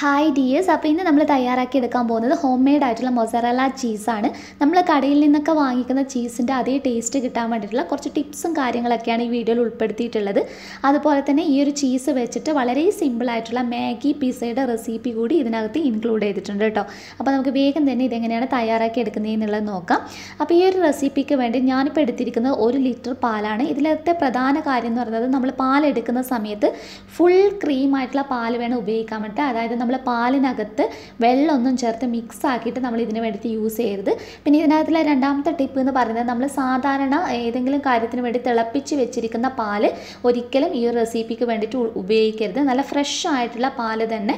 Hi dears, അപ്പോൾ ഇന്ന് നമ്മൾ തയ്യാറാക്കി എടുക്കാൻ പോകുന്നത് ഹോം മെയ്ഡ് ആയിട്ടുള്ള മൊസറല്ല ചീസാണ്. നമ്മൾ കടയിൽ നിന്നൊക്കെ വാങ്ങിക്കുന്ന ചീസിൻ്റെ അതേ ടേസ്റ്റ് കിട്ടാൻ വേണ്ടിയിട്ടുള്ള കുറച്ച് ടിപ്സും കാര്യങ്ങളൊക്കെയാണ് ഈ വീഡിയോയിൽ ഉൾപ്പെടുത്തിയിട്ടുള്ളത്. അതുപോലെ തന്നെ ഈ ഒരു ചീസ് വെച്ചിട്ട് വളരെ സിമ്പിളായിട്ടുള്ള മാഗി പിസയുടെ റെസിപ്പി കൂടി ഇതിനകത്ത് ഇൻക്ലൂഡ് ചെയ്തിട്ടുണ്ട് കേട്ടോ. അപ്പോൾ നമുക്ക് വേഗം തന്നെ ഇതെങ്ങനെയാണ് തയ്യാറാക്കി എടുക്കുന്നതെന്നുള്ളത് നോക്കാം. അപ്പോൾ ഈ ഒരു റെസിപ്പിക്ക് വേണ്ടി ഞാനിപ്പോൾ എടുത്തിരിക്കുന്നത് 1 ലിറ്റർ പാലാണ്. ഇതിലത്തെ പ്രധാന കാര്യം എന്ന് പറയുന്നത് നമ്മൾ പാലെടുക്കുന്ന സമയത്ത് ഫുൾ ക്രീം ആയിട്ടുള്ള പാൽ വേണം ഉപയോഗിക്കാൻ വേണ്ടിയിട്ട്. അതായത് നമ്മൾ പാലിനകത്ത് വെള്ളമൊന്നും ചേർത്ത് മിക്സ് ആക്കിയിട്ട് നമ്മൾ ഇതിന് വേണ്ടിയിട്ട് യൂസ് ചെയ്യരുത്. പിന്നെ ഇതിനകത്തുള്ള രണ്ടാമത്തെ ടിപ്പ് എന്ന് പറയുന്നത്, നമ്മൾ സാധാരണ ഏതെങ്കിലും കാര്യത്തിന് വേണ്ടി തിളപ്പിച്ച് വെച്ചിരിക്കുന്ന പാൽ ഒരിക്കലും ഈ റെസിപ്പിക്ക് വേണ്ടിയിട്ട് ഉപയോഗിക്കരുത്. നല്ല ഫ്രഷ് ആയിട്ടുള്ള പാൽ തന്നെ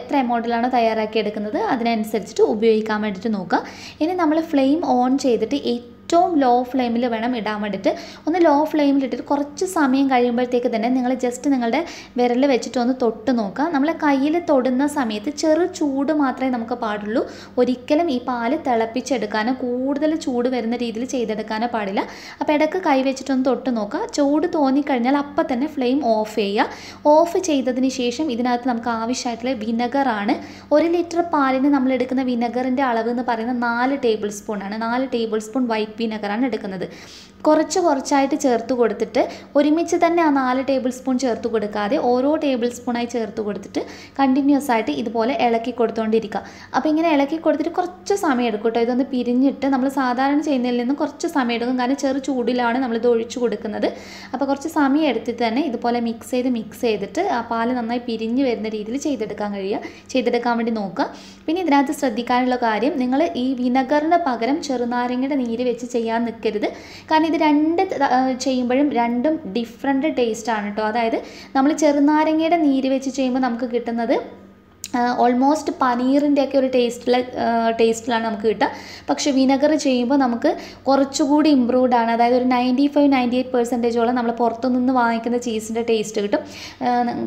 എത്ര എമൗണ്ടിലാണോ തയ്യാറാക്കി എടുക്കുന്നത് അതിനനുസരിച്ചിട്ട് ഉപയോഗിക്കാൻ വേണ്ടിയിട്ട് നോക്കുക. ഇനി നമ്മൾ ഫ്ലെയിം ഓൺ ചെയ്തിട്ട് ഏറ്റവും ലോ ഫ്ലെയിമിൽ വേണം ഇടാൻ വേണ്ടിയിട്ട്. ഒന്ന് ലോ ഫ്ലെയിമിലിട്ടിട്ട് കുറച്ച് സമയം കഴിയുമ്പോഴത്തേക്ക് തന്നെ നിങ്ങൾ ജസ്റ്റ് നിങ്ങളുടെ വിരൽ വെച്ചിട്ട് ഒന്ന് തൊട്ട് നോക്കുക. നമ്മളെ കയ്യിൽ തൊടുന്ന സമയത്ത് ചെറു ചൂട് മാത്രമേ നമുക്ക് പാടുള്ളൂ. ഒരിക്കലും ഈ പാല് തിളപ്പിച്ചെടുക്കാനോ കൂടുതൽ ചൂട് വരുന്ന രീതിയിൽ ചെയ്തെടുക്കാനോ പാടില്ല. അപ്പോൾ ഇടയ്ക്ക് കൈ വെച്ചിട്ടൊന്ന് തൊട്ട് നോക്കുക. ചൂട് തോന്നിക്കഴിഞ്ഞാൽ അപ്പം തന്നെ ഫ്ലെയിം ഓഫ് ചെയ്യുക. ഓഫ് ചെയ്തതിന് ശേഷം ഇതിനകത്ത് നമുക്ക് ആവശ്യമായിട്ടുള്ള വിനെഗറാണ്. 1 ലിറ്റർ പാലിന് നമ്മൾ എടുക്കുന്ന വിനെഗറിൻ്റെ അളവ് എന്ന് പറയുന്നത് 4 ടേബിൾ സ്പൂണാണ്. 4 ടേബിൾ സ്പൂൺ വൈറ്റ് വിനെഗറാണ് എടുക്കുന്നത്. കുറച്ചായിട്ട് ചേർത്ത് കൊടുത്തിട്ട് ഒരുമിച്ച് തന്നെ ആ 4 ടേബിൾ സ്പൂൺ ചേർത്ത് കൊടുക്കാതെ ഓരോ ടേബിൾ സ്പൂണായി ചേർത്ത് കൊടുത്തിട്ട് കണ്ടിന്യൂസ് ആയിട്ട് ഇതുപോലെ ഇളക്കി കൊടുത്തുകൊണ്ടിരിക്കുക. അപ്പോൾ ഇങ്ങനെ ഇളക്കി കൊടുത്തിട്ട് കുറച്ച് സമയം എടുക്കും കേട്ടോ. ഇതൊന്ന് പിരിഞ്ഞിട്ട് നമ്മൾ സാധാരണ ചെയ്യുന്നതിൽ നിന്നും കുറച്ച് സമയം എടുക്കും, കാരണം ചെറു ചൂടിലാണ് നമ്മളിത് ഒഴിച്ചു കൊടുക്കുന്നത്. അപ്പോൾ കുറച്ച് സമയം എടുത്തിട്ട് തന്നെ ഇതുപോലെ മിക്സ് ചെയ്തിട്ട് ആ പാല് നന്നായി പിരിഞ്ഞ് വരുന്ന രീതിയിൽ ചെയ്തെടുക്കാൻ വേണ്ടി നോക്കുക. പിന്നെ ഇതിനകത്ത് ശ്രദ്ധിക്കാനുള്ള കാര്യം, നിങ്ങൾ ഈ വിനെഗറിന് പകരം ചെറുനാരങ്ങയുടെ നീര് വെച്ച് ചെയ്യാൻ നിൽക്കരുത്. കാരണം ഇത് രണ്ട് ചെയ്യുമ്പോഴും രണ്ടും ഡിഫറൻറ്റ് ടേസ്റ്റാണ് കേട്ടോ. അതായത് നമ്മൾ ചെറുനാരങ്ങയുടെ നീര് വെച്ച് ചെയ്യുമ്പോൾ നമുക്ക് കിട്ടുന്നത് ഓൾമോസ്റ്റ് പനീറിൻ്റെയൊക്കെ ഒരു ടേസ്റ്റിലാണ് നമുക്ക് കിട്ടുക. പക്ഷേ വിനെഗർ ചെയ്യുമ്പോൾ നമുക്ക് കുറച്ചുകൂടി ഇമ്പ്രൂവ്ഡ് ആണ്. അതായത് ഒരു 95-98% നമ്മൾ പുറത്തുനിന്ന് വാങ്ങിക്കുന്ന ചീസിൻ്റെ ടേസ്റ്റ് കിട്ടും.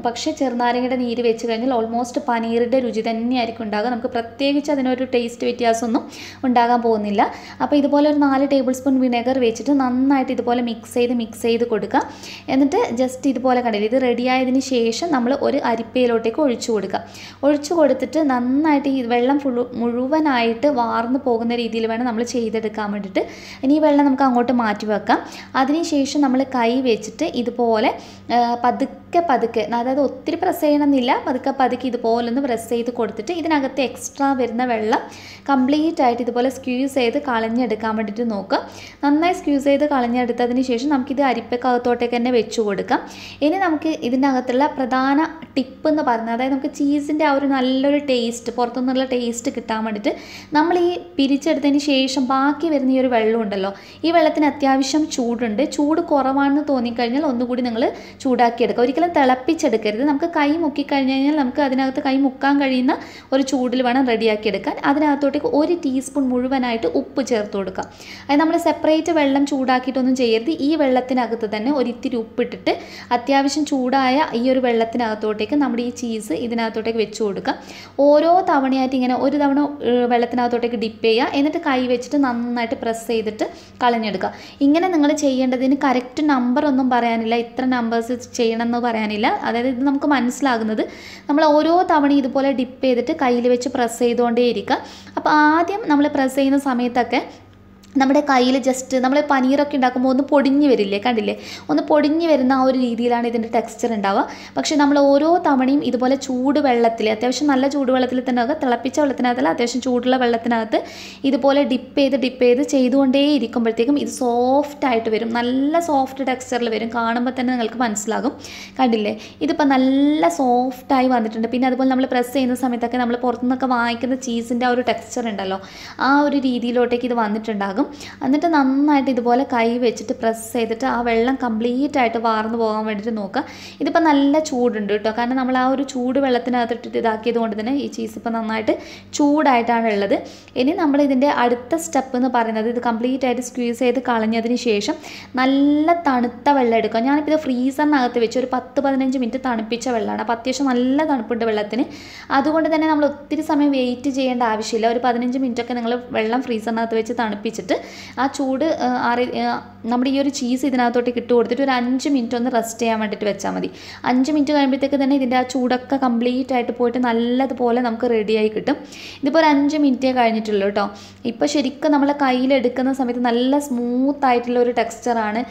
പക്ഷേ ചെറുനാരങ്ങയുടെ നീര് വെച്ച് കഴിഞ്ഞാൽ ഓൾമോസ്റ്റ് പനീറിൻ്റെ രുചി തന്നെയായിരിക്കും ഉണ്ടാകുക. നമുക്ക് പ്രത്യേകിച്ച് അതിനൊരു ടേസ്റ്റ് വ്യത്യാസമൊന്നും ഉണ്ടാകാൻ പോകുന്നില്ല. അപ്പോൾ ഇതുപോലെ ഒരു 4 ടേബിൾ സ്പൂൺ വിനെഗർ വെച്ചിട്ട് നന്നായിട്ട് ഇതുപോലെ മിക്സ് ചെയ്ത് കൊടുക്കുക. എന്നിട്ട് ജസ്റ്റ് ഇതുപോലെ കണ്ടില്ല, ഇത് റെഡിയായതിന് ശേഷം നമ്മൾ ഒരു അരിപ്പയിലോട്ടേക്ക് ഒഴിച്ചു കൊടുത്തിട്ട് നന്നായിട്ട് ഈ വെള്ളം മുഴുവനായിട്ട് വാർന്നു പോകുന്ന രീതിയിൽ വേണം നമ്മൾ ചെയ്തെടുക്കാൻ വേണ്ടിയിട്ട്. ഇനി ഈ വെള്ളം നമുക്ക് അങ്ങോട്ട് മാറ്റി വെക്കാം. അതിനുശേഷം നമ്മൾ കൈ വെച്ചിട്ട് ഇതുപോലെ പതുക്കെ, അതായത് ഒത്തിരി പ്രസ് ചെയ്യണമെന്നില്ല, പതുക്കെ ഇതുപോലെ ഒന്ന് പ്രസ് ചെയ്ത് കൊടുത്തിട്ട് ഇതിനകത്ത് എക്സ്ട്രാ വരുന്ന വെള്ളം കംപ്ലീറ്റ് ആയിട്ട് ഇതുപോലെ സ്ക്യൂസ് ചെയ്ത് കളഞ്ഞെടുക്കാൻ വേണ്ടിയിട്ട് നോക്കുക. നന്നായി സ്ക്യൂസ് ചെയ്ത് കളഞ്ഞെടുത്തതിന് ശേഷം നമുക്കിത് അരിപ്പക്കകത്തോട്ടേക്ക് തന്നെ വെച്ച് കൊടുക്കാം. ഇനി നമുക്ക് ഇതിനകത്തുള്ള പ്രധാന ടിപ്പ് എന്ന് പറയുന്നത്, അതായത് നമുക്ക് ചീസിൻ്റെ ഒരു നല്ലൊരു ടേസ്റ്റ്, പുറത്തുനിന്നുള്ള ടേസ്റ്റ് കിട്ടാൻ വേണ്ടിയിട്ട് നമ്മൾ ഈ പിരിച്ചെടുത്തതിന് ശേഷം ബാക്കി വരുന്ന ഈ ഒരു വെള്ളം ഉണ്ടല്ലോ, ഈ വെള്ളത്തിന് അത്യാവശ്യം ചൂടുണ്ട്. ചൂട് കുറവാണെന്ന് തോന്നിക്കഴിഞ്ഞാൽ ഒന്നുകൂടി നിങ്ങൾ ചൂടാക്കിയെടുക്കുക. ഒരിക്കലും തിളപ്പിച്ചെടുക്കരുത്. നമുക്ക് കൈ മുക്കിക്കഴിഞ്ഞ് കഴിഞ്ഞാൽ നമുക്ക് അതിനകത്ത് കൈ മുക്കാൻ കഴിയുന്ന ഒരു ചൂടിൽ വേണം റെഡിയാക്കിയെടുക്കാൻ. അതിനകത്തോട്ടേക്ക് 1 ടീസ്പൂൺ മുഴുവനായിട്ട് ഉപ്പ് ചേർത്ത് കൊടുക്കുക. അത് നമ്മൾ സെപ്പറേറ്റ് വെള്ളം ചൂടാക്കിയിട്ടൊന്നും ചെയ്യരുത്. ഈ വെള്ളത്തിനകത്ത് തന്നെ ഒരിത്തിരി ഉപ്പിട്ടിട്ട് അത്യാവശ്യം ചൂടായ ഈ ഒരു വെള്ളത്തിനകത്തോട്ടേക്ക് നമ്മുടെ ഈ ചീസ് ഇതിനകത്തോട്ടേക്ക് വെച്ച് കൊടുക്കുക. ഓരോ തവണയായിട്ട് ഇങ്ങനെ ഒരു തവണ വെള്ളത്തിനകത്തോട്ടേക്ക് ഡിപ്പ് ചെയ്യുക. എന്നിട്ട് കൈ വെച്ചിട്ട് നന്നായിട്ട് പ്രസ് ചെയ്തിട്ട് കളഞ്ഞെടുക്കുക. ഇങ്ങനെ നിങ്ങൾ ചെയ്യേണ്ടതിന് കറക്റ്റ് നമ്പർ ഒന്നും പറയാനില്ല, ഇത്ര നമ്പേഴ്സ് ചെയ്യണം എന്ന് പറയാനില്ല. അതായത് ഇത് നമുക്ക് മനസ്സിലാകുന്നത് നമ്മൾ ഓരോ തവണ ഇതുപോലെ ഡിപ്പ് ചെയ്തിട്ട് കയ്യിൽ വെച്ച് പ്രസ് ചെയ്തുകൊണ്ടേ ഇരിക്കുക. അപ്പോൾ ആദ്യം നമ്മൾ പ്രസ് ചെയ്യുന്ന സമയത്തൊക്കെ നമ്മുടെ കയ്യിൽ ജസ്റ്റ് നമ്മൾ പനീറൊക്കെ ഉണ്ടാക്കുമ്പോൾ ഒന്ന് പൊടിഞ്ഞ് വരില്ലേ, കണ്ടില്ലേ, ഒന്ന് പൊടിഞ്ഞ് വരുന്ന ആ ഒരു രീതിയിലാണ് ഇതിൻ്റെ ടെക്സ്ചർ ഉണ്ടാവുക. പക്ഷേ നമ്മൾ ഓരോ തവണയും ഇതുപോലെ ചൂട് വെള്ളത്തിൽ, അത്യാവശ്യം നല്ല ചൂട് വെള്ളത്തിൽ തന്നെ, തിളപ്പിച്ച വെള്ളത്തിനകത്തല്ല, അത്യാവശ്യം ചൂടുള്ള വെള്ളത്തിനകത്ത് ഇതുപോലെ ഡിപ്പ് ചെയ്ത് ചെയ്തുകൊണ്ടേ ഇരിക്കുമ്പോഴത്തേക്കും ഇത് സോഫ്റ്റായിട്ട് വരും. നല്ല സോഫ്റ്റ് ടെക്സ്ചറിൽ വരും. കാണുമ്പോൾ തന്നെ നിങ്ങൾക്ക് മനസ്സിലാകും, കണ്ടില്ലേ, ഇതിപ്പോൾ നല്ല സോഫ്റ്റായി വന്നിട്ടുണ്ട്. പിന്നെ അതുപോലെ നമ്മൾ പ്രസ് ചെയ്യുന്ന സമയത്തൊക്കെ നമ്മൾ പുറത്തുനിന്നൊക്കെ വാങ്ങിക്കുന്ന ചീസിൻ്റെ ആ ഒരു ടെക്സ്ചർ ഉണ്ടല്ലോ, ആ ഒരു രീതിയിലോട്ടേക്ക് ഇത് വന്നിട്ടുണ്ടാകും. എന്നിട്ട് നന്നായിട്ട് ഇതുപോലെ കൈ വെച്ചിട്ട് പ്രസ് ചെയ്തിട്ട് ആ വെള്ളം കംപ്ലീറ്റ് ആയിട്ട് വാർന്നു പോകാൻ വേണ്ടിയിട്ട് നോക്കുക. ഇതിപ്പോൾ നല്ല ചൂടുണ്ട് കേട്ടോ, കാരണം നമ്മൾ ആ ഒരു ചൂട് വെള്ളത്തിനകത്തിട്ടിട്ട് ഇതാക്കിയത് കൊണ്ട് തന്നെ ഈ ചീസ് ഇപ്പോൾ നന്നായിട്ട് ചൂടായിട്ടാണ് ഉള്ളത്. ഇനി നമ്മൾ ഇതിൻ്റെ അടുത്ത സ്റ്റെപ്പ് എന്ന് പറയുന്നത്, ഇത് കംപ്ലീറ്റ് ആയിട്ട് സ്ക്വീസ് ചെയ്ത് കളഞ്ഞതിന് ശേഷം നല്ല തണുത്ത വെള്ളം എടുക്കുക. ഞാനിപ്പോൾ ഇത് ഫ്രീസറിനകത്ത് വെച്ച് ഒരു 10-15 മിനിറ്റ് തണുപ്പിച്ച വെള്ളമാണ്. അപ്പോൾ അത്യാവശ്യം നല്ല തണുപ്പുണ്ട് വെള്ളത്തിന്. അതുകൊണ്ട് തന്നെ നമ്മൾ ഒത്തിരി സമയം വെയിറ്റ് ചെയ്യേണ്ട ആവശ്യമില്ല. ഒരു 15 മിനിറ്റൊക്കെ നിങ്ങൾ വെള്ളം ഫ്രീസറിനകത്ത് വെച്ച് തണുപ്പിച്ചിട്ട് ആ ചൂട് നമ്മുടെ ഈ ഒരു ചീസ് ഇതിനകത്തോട്ട് ഇട്ട് കൊടുത്തിട്ട് ഒരു 5 മിനിറ്റ് ഒന്ന് റെസ്റ്റ് ചെയ്യാൻ വേണ്ടിയിട്ട് വെച്ചാൽ മതി. 5 മിനിറ്റ് കഴിയുമ്പോഴത്തേക്ക് തന്നെ ഇതിൻ്റെ ആ ചൂടൊക്കെ കംപ്ലീറ്റ് ആയിട്ട് പോയിട്ട് നല്ലതുപോലെ നമുക്ക് റെഡിയായി കിട്ടും. ഇതിപ്പോൾ ഒരു 5 മിനിറ്റേ കഴിഞ്ഞിട്ടുള്ളൂ കേട്ടോ. ഇപ്പോൾ ശരിക്കും നമ്മൾ കയ്യിലെടുക്കുന്ന സമയത്ത് നല്ല സ്മൂത്തായിട്ടുള്ള ഒരു ടെക്സ്ചറാണ്,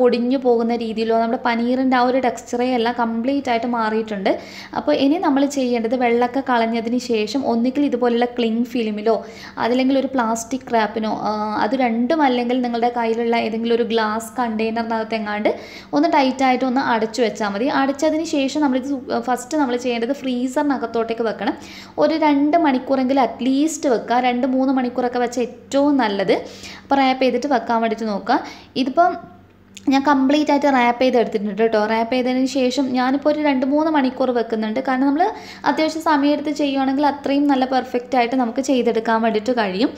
പൊടിഞ്ഞു പോകുന്ന രീതിയിലോ നമ്മുടെ പനീറിൻ്റെ ആ ഒരു ടെക്സ്ചറേ എല്ലാം കംപ്ലീറ്റ് ആയിട്ട് മാറിയിട്ടുണ്ട്. അപ്പോൾ ഇനി നമ്മൾ ചെയ്യേണ്ടത് വെള്ളമൊക്കെ കളഞ്ഞതിന് ശേഷം ഒന്നുകിൽ ഇതുപോലുള്ള ക്ലിംഗ് ഫിലിമിലോ അതല്ലെങ്കിൽ ഒരു പ്ലാസ്റ്റിക് റാപ്പിനോ, അത് രണ്ടും അല്ലെങ്കിൽ നിങ്ങളുടെ കയ്യിലുള്ള ഏതെങ്കിലും ഒരു ഗ്ലാസ് കണ്ടെയ്നറിനകത്ത് എങ്ങാണ്ട് ഒന്ന് ടൈറ്റായിട്ട് ഒന്ന് അടച്ചു വെച്ചാൽ മതി. അടച്ചതിന് ശേഷം നമ്മളിത് ഫസ്റ്റ് നമ്മൾ ചെയ്യേണ്ടത് ഫ്രീസറിനകത്തോട്ടേക്ക് വെക്കണം. ഒരു 2 മണിക്കൂറെങ്കിലും അറ്റ്ലീസ്റ്റ് വെക്കുക. 2-3 മണിക്കൂറൊക്കെ വെച്ചാൽ ഏറ്റവും നല്ലത്. അപ്പോൾ റാപ്പ് ചെയ്തിട്ട് വെക്കാൻ വേണ്ടിയിട്ട് നോക്കുക. ഇതിപ്പം ഞാൻ കംപ്ലീറ്റ് ആയിട്ട് റാപ്പ് ചെയ്തെടുത്തിട്ടുണ്ട് കേട്ടോ. റാപ്പ് ചെയ്തതിന് ശേഷം ഞാനിപ്പോൾ ഒരു 2-3 മണിക്കൂർ വെക്കുന്നുണ്ട്. കാരണം നമ്മൾ അത്യാവശ്യം സമയമെടുത്ത് ചെയ്യുകയാണെങ്കിൽ അത്രയും നല്ല പെർഫെക്റ്റ് ആയിട്ട് നമുക്ക് ചെയ്തെടുക്കാൻ വേണ്ടിയിട്ട് കഴിയും.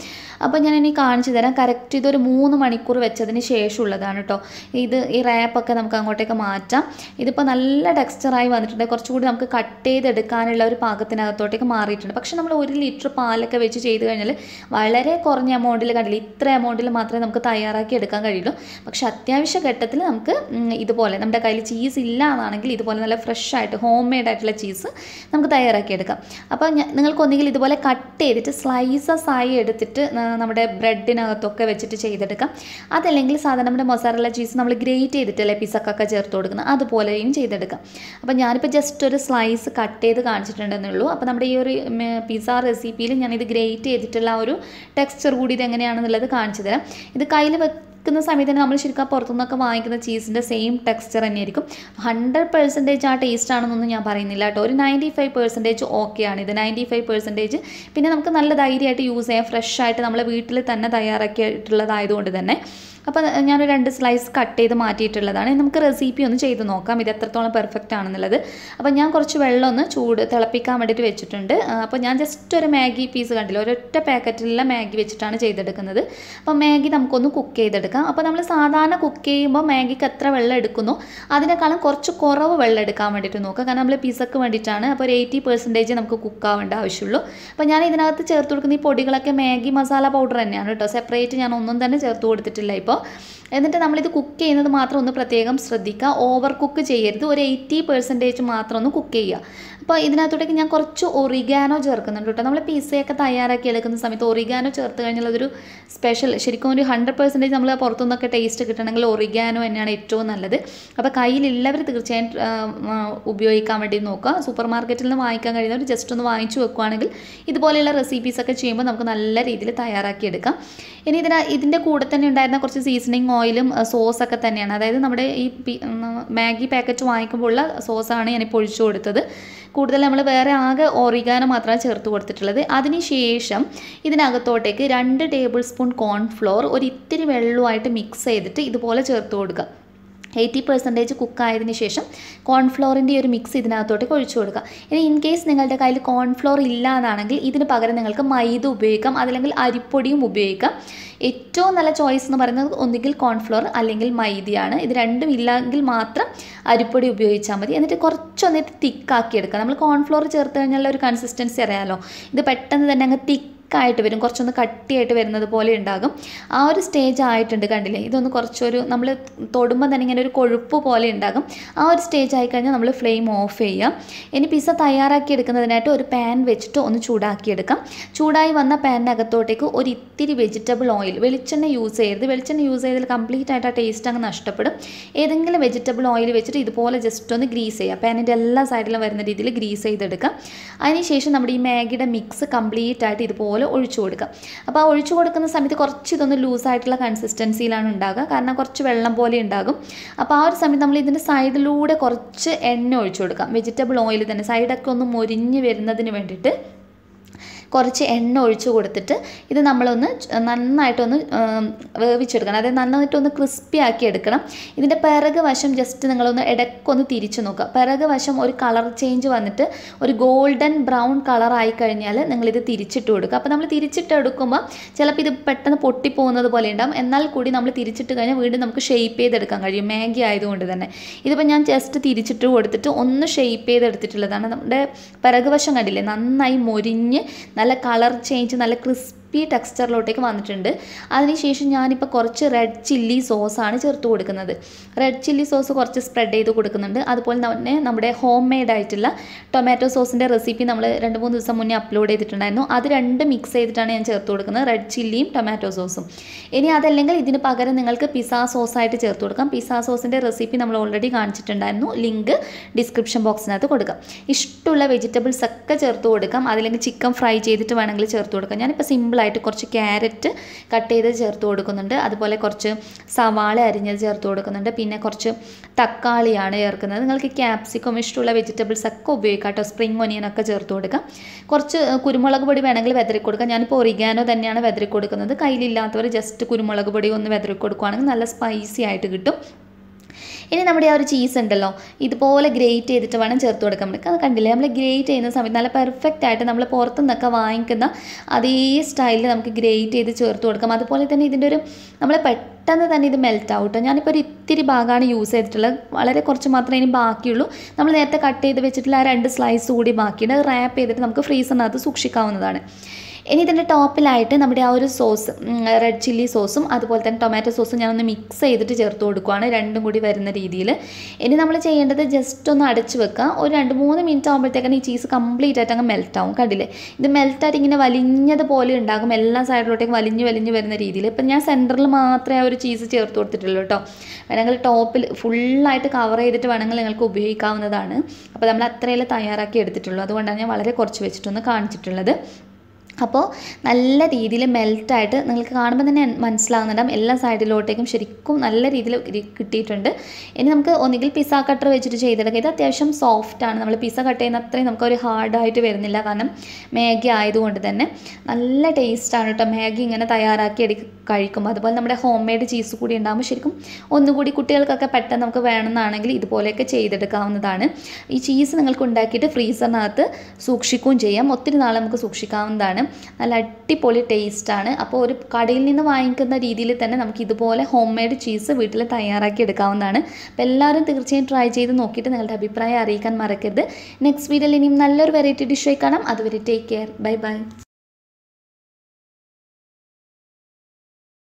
അപ്പോൾ ഞാൻ ഇനി കാണിച്ചു തരാം. കറക്റ്റ് ഇതൊരു 3 മണിക്കൂർ വെച്ചതിന് ശേഷമുള്ളതാണ് കേട്ടോ. ഇത് ഈ റാപ്പൊക്കെ നമുക്ക് അങ്ങോട്ടേക്ക് മാറ്റാം. ഇതിപ്പോൾ നല്ല ടെക്സ്ചറായി വന്നിട്ടുണ്ട്. കുറച്ചുകൂടി നമുക്ക് കട്ട് ചെയ്തെടുക്കാനുള്ള ഒരു പാകത്തിനകത്തോട്ടേക്ക് മാറിയിട്ടുണ്ട്. പക്ഷേ നമ്മൾ 1 ലിറ്റർ പാലൊക്കെ വെച്ച് ചെയ്ത് കഴിഞ്ഞാൽ വളരെ കുറഞ്ഞ എമൗണ്ടിൽ, കണ്ടില്ല ഇത്ര എമൗണ്ടിൽ മാത്രമേ നമുക്ക് തയ്യാറാക്കി എടുക്കാൻ കഴിയുള്ളൂ. പക്ഷേ അത്യാവശ്യം ഘട്ടത്തിൽ നമുക്ക് ഇതുപോലെ നമ്മുടെ കയ്യിൽ ചീസ് ഇല്ല എന്നാണെങ്കിൽ ഇതുപോലെ നല്ല ഫ്രഷ് ആയിട്ട് ഹോം മെയ്ഡ് ആയിട്ടുള്ള ചീസ് നമുക്ക് തയ്യാറാക്കിയെടുക്കാം. അപ്പോൾ നിങ്ങൾക്കൊന്നുകിൽ ഇതുപോലെ കട്ട് ചെയ്തിട്ട് സ്ലൈസസ് ആയി എടുത്തിട്ട് നമ്മുടെ ബ്രെഡിനകത്തൊക്കെ വെച്ചിട്ട് ചെയ്തെടുക്കാം. അതല്ലെങ്കിൽ സാധാരണ നമ്മുടെ മൊസാറല്ല ചീസ് നമ്മൾ ഗ്രേറ്റ് ചെയ്തിട്ടല്ലേ പിസക്കൊക്കെ ചേർത്ത് കൊടുക്കുന്നത്, അതുപോലെയും ചെയ്തെടുക്കാം. അപ്പോൾ ഞാനിപ്പോൾ ജസ്റ്റ് ഒരു സ്ലൈസ് കട്ട് ചെയ്ത് കാണിച്ചിട്ടുണ്ടെന്നുള്ളൂ. അപ്പോൾ നമ്മുടെ ഈ ഒരു പിസ റെസിപ്പിയിൽ ഞാനിത് ഗ്രേറ്റ് ചെയ്തിട്ടുള്ള ഒരു ടെക്സ്ചർ കൂടി ഇത് എങ്ങനെയാണെന്നുള്ളത് കാണിച്ചു തരാം. ഇത് കയ്യിൽ വെക്കുന്ന സമയത്ത് തന്നെ നമ്മൾ ശരിക്കും പുറത്തുനിന്നൊക്കെ വാങ്ങിക്കുന്ന ചീസിൻ്റെ സെയിം ടെക്സ്ചർ തന്നെയായിരിക്കും. 100% ആ ടേസ്റ്റ് ആണെന്നൊന്നും ഞാൻ പറയുന്നില്ല കേട്ടോ. ഒരു 95% ഓക്കെയാണ് ഇത്. 95% പിന്നെ നമുക്ക് നല്ല ധൈര്യമായിട്ട് യൂസ് ചെയ്യാം. ഫ്രഷ് ആയിട്ട് നമ്മളെ വീട്ടിൽ തന്നെ തയ്യാറാക്കിയിട്ടുള്ളതായതുകൊണ്ട് തന്നെ. അപ്പോൾ ഞാനൊരു 2 സ്ലൈസ് കട്ട് ചെയ്ത് മാറ്റിയിട്ടുള്ളതാണ്. നമുക്ക് റെസിപ്പി ഒന്ന് ചെയ്ത് നോക്കാം ഇത് എത്രത്തോളം പെർഫെക്റ്റ് ആണെന്നുള്ളത്. അപ്പോൾ ഞാൻ കുറച്ച് വെള്ളം ഒന്ന് ചൂട് തിളപ്പിക്കാൻ വേണ്ടിയിട്ട് വെച്ചിട്ടുണ്ട്. അപ്പോൾ ഞാൻ ജസ്റ്റ് ഒരു മാഗി പീസ് കണ്ടില്ല, ഒരൊറ്റ പാക്കറ്റിലുള്ള മാഗി വെച്ചിട്ടാണ് ചെയ്തെടുക്കുന്നത്. അപ്പോൾ മാഗി നമുക്കൊന്ന് കുക്ക് ചെയ്തെടുക്കാം. അപ്പോൾ നമ്മൾ സാധാരണ കുക്ക് ചെയ്യുമ്പോൾ മാഗിക്ക് എത്ര വെള്ളം എടുക്കുന്നു അതിനേക്കാളും കുറച്ച് കുറവ് വെള്ളം എടുക്കാൻ വേണ്ടിയിട്ട് നോക്കുക. കാരണം നമ്മൾ പിസക്ക് വേണ്ടിയിട്ടാണ്. അപ്പോൾ ഒരു 80% നമുക്ക് കുക്ക് ആവേണ്ട ആവശ്യമുള്ളൂ. അപ്പോൾ ഞാൻ ഇതിനകത്ത് ചേർത്ത് കൊടുക്കുന്ന ഈ പൊടികളൊക്കെ മാഗി മസാല പൗഡർ തന്നെയാണ് കേട്ടോ. സെപ്പറേറ്റ് ഞാൻ ഒന്നും തന്നെ ചേർത്ത് കൊടുത്തിട്ടില്ല ഇപ്പോൾ. എന്നിട്ട് നമ്മളിത് കുക്ക് ചെയ്യുന്നത് മാത്രം ഒന്ന് പ്രത്യേകം ശ്രദ്ധിക്കുക. ഓവർ കുക്ക് ചെയ്യരുത്. ഒരു 80% മാത്രം ഒന്ന് കുക്ക് ചെയ്യുക. അപ്പോൾ ഇതിനകത്തോട്ടേക്ക് ഞാൻ കുറച്ച് ഒറിഗാനോ ചേർക്കുന്നുണ്ട് കേട്ടോ. നമ്മൾ പിസയൊക്കെ തയ്യാറാക്കി എടുക്കുന്ന സമയത്ത് ഒറിഗാനോ ചേർത്ത് കഴിഞ്ഞാൽ അതൊരു സ്പെഷ്യൽ, ശരിക്കും ഒരു 100% നമ്മൾ പുറത്തുനിന്നൊക്കെ ടേസ്റ്റ് കിട്ടണമെങ്കിൽ ഒറിഗാനോ തന്നെയാണ് ഏറ്റവും നല്ലത്. അപ്പോൾ കയ്യിലുള്ളവർ തീർച്ചയായും ഉപയോഗിക്കാൻ വേണ്ടി നോക്കുക. സൂപ്പർ മാർക്കറ്റിൽ നിന്ന് വാങ്ങിക്കാൻ കഴിയുന്നവർ ജസ്റ്റ് ഒന്ന് വാങ്ങിച്ചു വെക്കുകയാണെങ്കിൽ ഇതുപോലെയുള്ള റെസിപ്പീസൊക്കെ ചെയ്യുമ്പോൾ നമുക്ക് നല്ല രീതിയിൽ തയ്യാറാക്കിയെടുക്കാം. ഇനി ഇതിൻ്റെ കൂടെ തന്നെ ഉണ്ടായിരുന്ന കുറച്ച് സീസണിങ് ഓയിലും സോസൊക്കെ തന്നെയാണ്. അതായത് നമ്മുടെ ഈ മാഗി പാക്കറ്റ് വാങ്ങിക്കുമ്പോഴുള്ള സോസാണ് ഞാനിപ്പോൾ ഒഴിച്ചു കൊടുത്തത്. കൂടുതൽ നമ്മൾ വേറെ ആകെ ഓറിഗാനോ മാത്രമാണ് ചേർത്ത് കൊടുത്തിട്ടുള്ളത്. അതിനുശേഷം ഇതിനകത്തോട്ടേക്ക് 2 ടേബിൾ സ്പൂൺ കോൺഫ്ലോർ ഒരു ഇത്തിരി വെള്ളമായിട്ട് മിക്സ് ചെയ്തിട്ട് ഇതുപോലെ ചേർത്ത് കൊടുക്കുക. 80% കുക്കായതിന് ശേഷം കോൺഫ്ലോറിൻ്റെ ഒരു മിക്സ് ഇതിനകത്തോട്ടേക്ക് ഒഴിച്ചു കൊടുക്കുക. ഇനി ഇൻ കേസ് നിങ്ങളുടെ കയ്യിൽ കോൺഫ്ലോർ ഇല്ല എന്നാണെങ്കിൽ ഇതിന് പകരം നിങ്ങൾക്ക് മൈദ ഉപയോഗിക്കാം, അതല്ലെങ്കിൽ അരിപ്പൊടിയും ഉപയോഗിക്കാം. ഏറ്റവും നല്ല ചോയ്സ് എന്ന് പറയുന്നത് ഒന്നുകിൽ കോൺഫ്ലോർ അല്ലെങ്കിൽ മൈദയാണ്. ഇത് രണ്ടും ഇല്ലെങ്കിൽ മാത്രം അരിപ്പൊടി ഉപയോഗിച്ചാൽ മതി. എന്നിട്ട് കുറച്ചൊന്ന് തിക്കാക്കി എടുക്കുക. നമ്മൾ കോൺഫ്ലോർ ചേർത്ത് കഴിഞ്ഞാൽ ഒരു കൺസിസ്റ്റൻസി അറിയാമല്ലോ, ഇത് പെട്ടെന്ന് തന്നെ അങ്ങ് തിക്കായിട്ട് വരും, കുറച്ചൊന്ന് കട്ടിയായിട്ട് വരുന്നത് പോലെ ഉണ്ടാകും. ആ ഒരു സ്റ്റേജ് ആയിട്ടുണ്ട്, കണ്ടില്ലേ? ഇതൊന്ന് കുറച്ചൊരു നമ്മൾ തൊടുമ്പോൾ തന്നെ ഇങ്ങനെ ഒരു കൊഴുപ്പ് പോലെ ഉണ്ടാകും. ആ ഒരു സ്റ്റേജ് ആയിക്കഴിഞ്ഞാൽ നമ്മൾ ഫ്ലെയിം ഓഫ് ചെയ്യാം. ഇനി പിസ തയ്യാറാക്കി എടുക്കുന്നതിനായിട്ട് ഒരു പാൻ വെച്ചിട്ട് ഒന്ന് ചൂടാക്കിയെടുക്കാം. ചൂടായി വന്ന പാനിനകത്തോട്ടേക്ക് ഒരു ഇത്തിരി വെജിറ്റബിൾ ഓയിൽ, വെളിച്ചെണ്ണ യൂസ് ചെയ്യരുത്. വെളിച്ചെണ്ണ യൂസ് ചെയ്താൽ കംപ്ലീറ്റ് ആയിട്ട് ആ ടേസ്റ്റ് അങ്ങ് നഷ്ടപ്പെടും. ഏതെങ്കിലും വെജിറ്റബിൾ ഓയിൽ വെച്ചിട്ട് ഇതുപോലെ ജസ്റ്റ് ഒന്ന് ഗ്രീസ് ചെയ്യുക. പാനിൻ്റെ എല്ലാ സൈഡിലും വരുന്ന രീതിയിൽ ഗ്രീസ് ചെയ്തെടുക്കാം. അതിനുശേഷം നമ്മുടെ ഈ മാഗിയുടെ മിക്സ് കംപ്ലീറ്റ് ആയിട്ട് ഇതുപോലെ ഒഴിച്ചു കൊടുക്കുക. അപ്പോൾ ആ ഒഴിച്ചു കൊടുക്കുന്ന സമയത്ത് കുറച്ച് ഇതൊന്ന് ലൂസായിട്ടുള്ള കൺസിസ്റ്റൻസിയിലാണ് ഉണ്ടാകുക. കാരണം കുറച്ച് വെള്ളം പോലെ ഉണ്ടാകും. അപ്പോൾ ആ ഒരു സമയത്ത് നമ്മൾ ഇതിൻ്റെ സൈഡിലൂടെ കുറച്ച് എണ്ണ ഒഴിച്ചു കൊടുക്കാം. വെജിറ്റബിൾ ഓയിൽ തന്നെ സൈഡൊക്കെ ഒന്ന് മൊരിഞ്ഞ് വരുന്നതിന് വേണ്ടിയിട്ട് കുറച്ച് എണ്ണ ഒഴിച്ചു കൊടുത്തിട്ട് ഇത് നമ്മളൊന്ന് നന്നായിട്ടൊന്ന് വേവിച്ചെടുക്കണം. അതായത് നന്നായിട്ടൊന്ന് ക്രിസ്പി ആക്കി എടുക്കണം. ഇതിൻ്റെ പിറക് വശം ജസ്റ്റ് നിങ്ങളൊന്ന് ഇടയ്ക്കൊന്ന് തിരിച്ചു നോക്കുക. പിറക് വശം ഒരു കളർ ചേഞ്ച് വന്നിട്ട് ഒരു ഗോൾഡൻ ബ്രൗൺ കളറായി കഴിഞ്ഞാൽ നിങ്ങളിത് തിരിച്ചിട്ട് കൊടുക്കുക. അപ്പോൾ നമ്മൾ തിരിച്ചിട്ടെടുക്കുമ്പോൾ ചിലപ്പോൾ ഇത് പെട്ടെന്ന് പൊട്ടിപ്പോകുന്നത് പോലെ ഉണ്ടാകും. എന്നാൽ കൂടി നമ്മൾ തിരിച്ചിട്ട് കഴിഞ്ഞാൽ വീണ്ടും നമുക്ക് ഷെയ്പ്പ് ചെയ്തെടുക്കാൻ കഴിയും. മാഗി ആയതുകൊണ്ട് തന്നെ ഇതിപ്പോൾ ഞാൻ ജസ്റ്റ് തിരിച്ചിട്ട് കൊടുത്തിട്ട് ഒന്ന് ഷെയ്പ്പ് ചെയ്തെടുത്തിട്ടുള്ളതാണ്. നമ്മുടെ പിറക് വശം കണ്ടില്ലേ, നന്നായി മൊരിഞ്ഞ് നല്ല കളർ ചേഞ്ച്, നല്ല ക്രിസ്പി ക്രിസ്പി ടെക്സ്ചറിലോട്ടേക്ക് വന്നിട്ടുണ്ട്. അതിനുശേഷം ഞാനിപ്പോൾ കുറച്ച് റെഡ് ചില്ലി സോസാണ് ചേർത്ത് കൊടുക്കുന്നത്. റെഡ് ചില്ലി സോസ് കുറച്ച് സ്പ്രെഡ് ചെയ്ത് കൊടുക്കുന്നുണ്ട്. അതുപോലെ തന്നെ നമ്മുടെ ഹോം മെയ്ഡ് ആയിട്ടുള്ള ടൊമാറ്റോ സോസിൻ്റെ റെസിപ്പി നമ്മൾ 2-3 ദിവസം മുന്നേ അപ്ലോഡ് ചെയ്തിട്ടുണ്ടായിരുന്നു. അത് രണ്ട് മിക്സ് ചെയ്തിട്ടാണ് ഞാൻ ചേർത്ത് കൊടുക്കുന്നത്, റെഡ് ചില്ലിയും ടൊമാറ്റോ സോസും. ഇനി അതല്ലെങ്കിൽ ഇതിന് പകരം നിങ്ങൾക്ക് പിസ്സ സോസായിട്ട് ചേർത്ത് കൊടുക്കാം. പിസ്സ സോസിൻ്റെ റെസിപ്പി നമ്മൾ ഓൾറെഡി കാണിച്ചിട്ടുണ്ടായിരുന്നു, ലിങ്ക് ഡിസ്ക്രിപ്ഷൻ ബോക്സിനകത്ത് കൊടുക്കാം. ഇഷ്ടമുള്ള വെജിറ്റബിൾസ് ഒക്കെ ചേർത്ത് കൊടുക്കാം, അതില്ലെങ്കിൽ ചിക്കൻ ഫ്രൈ ചെയ്തിട്ട് വേണമെങ്കിൽ ചേർത്ത് കൊടുക്കാം. ഞാനിപ്പോൾ സിമ്പിളായിട്ട് കുറച്ച് ക്യാരറ്റ് കട്ട് ചെയ്ത് ചേർത്ത് കൊടുക്കുന്നുണ്ട്. അതുപോലെ കുറച്ച് സവാള അരിഞ്ഞത് ചേർത്ത് കൊടുക്കുന്നുണ്ട്. പിന്നെ കുറച്ച് തക്കാളിയാണ് ചേർക്കുന്നത്. നിങ്ങൾക്ക് ക്യാപ്സിക്കം ഇഷ്ടമുള്ള വെജിറ്റബിൾസ് ഒക്കെ ഉപയോഗിക്കാം കേട്ടോ. സ്പ്രിംഗ് ഒനിയനൊക്കെ ചേർത്ത് കൊടുക്കാം. കുറച്ച് കുരുമുളക് പൊടി വേണമെങ്കിൽ വെതറി കൊടുക്കാം. ഞാനിപ്പോൾ ഒറിഗാനോ തന്നെയാണ് വെതറി കൊടുക്കുന്നത്. കയ്യിലില്ലാത്തവർ ജസ്റ്റ് കുരുമുളക് പൊടി ഒന്ന് വെതറി കൊടുക്കുകയാണെങ്കിൽ നല്ല സ്പൈസി ആയിട്ട് കിട്ടും. ഇനി നമ്മുടെ ആ ഒരു ചീസ് ഉണ്ടല്ലോ, ഇതുപോലെ ഗ്രേറ്റ് ചെയ്തിട്ട് വേണം ചേർത്ത് കൊടുക്കാൻ. അത് കണ്ടില്ലേ, നമ്മൾ ഗ്രേറ്റ് ചെയ്യുന്ന സമയത്ത് നല്ല പെർഫെക്റ്റ് ആയിട്ട് നമ്മൾ പുറത്തുനിന്നൊക്കെ വാങ്ങിക്കുന്ന അതേ സ്റ്റൈലിൽ നമുക്ക് ഗ്രേറ്റ് ചെയ്ത് ചേർത്ത് കൊടുക്കാം. അതുപോലെ തന്നെ ഇതിൻ്റെ ഒരു നമ്മൾ പെട്ടെന്ന് തന്നെ ഇത് മെൽറ്റ് ആവും കേട്ടോ. ഞാനിപ്പോൾ ഒരു ഇത്തിരി ഭാഗമാണ് യൂസ് ചെയ്തിട്ടുള്ളത്, വളരെ കുറച്ച് മാത്രമേ ഇനി ബാക്കിയുള്ളൂ. നമ്മൾ നേരത്തെ കട്ട് ചെയ്ത് വെച്ചിട്ടുള്ള ആ 2 സ്ലൈസ് കൂടി ബാക്കിയുണ്ട്. അത് റാപ്പ് ചെയ്തിട്ട് നമുക്ക് ഫ്രീസറിനകത്ത് സൂക്ഷിക്കാവുന്നതാണ്. ഇനി ഇതിൻ്റെ ടോപ്പിലായിട്ട് നമ്മുടെ ആ ഒരു സോസ്, റെഡ് ചില്ലി സോസും അതുപോലെ തന്നെ ടൊമാറ്റോ സോസും ഞാനൊന്ന് മിക്സ് ചെയ്തിട്ട് ചേർത്ത് കൊടുക്കുകയാണ്, രണ്ടും കൂടി വരുന്ന രീതിയിൽ. ഇനി നമ്മൾ ചെയ്യേണ്ടത് ജസ്റ്റ് ഒന്ന് അടച്ചു വെക്കുക. ഒരു 2-3 മിനിറ്റ് ആകുമ്പോഴത്തേക്കാണ് ഈ ചീസ് കംപ്ലീറ്റ് ആയിട്ട് അങ്ങ് മെൽറ്റാവും. കണ്ടില്ലേ, ഇത് മെൽറ്റായിട്ട് ഇങ്ങനെ വലിഞ്ഞതുപോലെ ഉണ്ടാകും, എല്ലാ സൈഡിലോട്ടേക്ക് വലിഞ്ഞ് വരുന്ന രീതിയിൽ. ഇപ്പം ഞാൻ സെൻറ്ററിൽ മാത്രമേ ആ ഒരു ചീസ് ചേർത്ത് കൊടുത്തിട്ടുള്ളൂ കേട്ടോ. വേണമെങ്കിൽ ടോപ്പിൽ ഫുള്ളായിട്ട് കവർ ചെയ്തിട്ട് വേണമെങ്കിൽ നിങ്ങൾക്ക് ഉപയോഗിക്കാവുന്നതാണ്. അപ്പോൾ നമ്മൾ അത്രയല്ലേ തയ്യാറാക്കി എടുത്തിട്ടുള്ളൂ, അതുകൊണ്ടാണ് ഞാൻ വളരെ കുറച്ച് വെച്ചിട്ടൊന്ന് കാണിച്ചിട്ടുള്ളത്. അപ്പോൾ നല്ല രീതിയിൽ മെൽറ്റായിട്ട് നിങ്ങൾക്ക് കാണുമ്പോൾ തന്നെ മനസ്സിലാകുന്നുണ്ടാകും, എല്ലാ സൈഡിലോട്ടേക്കും ശരിക്കും നല്ല രീതിയിൽ കിട്ടിയിട്ടുണ്ട്. ഇനി നമുക്ക് ഒന്നുകിൽ പിസ്സ കട്ടർ വെച്ചിട്ട് ചെയ്തെടുക്കാം. ഇത് അത്യാവശ്യം സോഫ്റ്റാണ്, നമ്മൾ പിസ്സ കട്ട് ചെയ്യുന്ന അത്രയും നമുക്കൊരു ഹാർഡായിട്ട് വരുന്നില്ല, കാരണം മാഗി ആയതുകൊണ്ട് തന്നെ നല്ല ടേസ്റ്റാണ് കേട്ടോ മാഗി ഇങ്ങനെ തയ്യാറാക്കി കഴിക്കുമ്പോൾ. അതുപോലെ നമ്മുടെ ഹോം മെയ്ഡ് ചീസ് കൂടി ഉണ്ടാകുമ്പോൾ ശരിക്കും ഒന്നുകൂടി കുട്ടികൾക്കൊക്കെ പെട്ടെന്ന് നമുക്ക് വേണമെന്നാണെങ്കിൽ ഇതുപോലെയൊക്കെ ചെയ്തെടുക്കാവുന്നതാണ്. ഈ ചീസ് നിങ്ങൾക്ക് ഉണ്ടാക്കിയിട്ട് ഫ്രീസറിനകത്ത് സൂക്ഷിക്കുകയും ചെയ്യാം, ഒത്തിരി നാളെ നമുക്ക് സൂക്ഷിക്കാവുന്നതാണ്. നല്ല അടിപൊളി ടേസ്റ്റാണ്. അപ്പോൾ ഒരു കടയിൽ നിന്ന് വാങ്ങിക്കുന്ന രീതിയിൽ തന്നെ നമുക്ക് ഇതുപോലെ ഹോം മെയ്ഡ് ചീസ് വീട്ടിൽ തയ്യാറാക്കി എടുക്കാവുന്നതാണ്. അപ്പോൾ എല്ലാവരും തീർച്ചയായും ട്രൈ ചെയ്ത് നോക്കിയിട്ട് നിങ്ങളുടെ അഭിപ്രായം അറിയിക്കാൻ മറക്കരുത്. നെക്സ്റ്റ് വീഡിയോയിൽ ഇനിയും നല്ലൊരു വെറൈറ്റി ഡിഷായി കാണാം. അതുവരെ ടേക്ക് കെയർ, ബൈ ബൈ.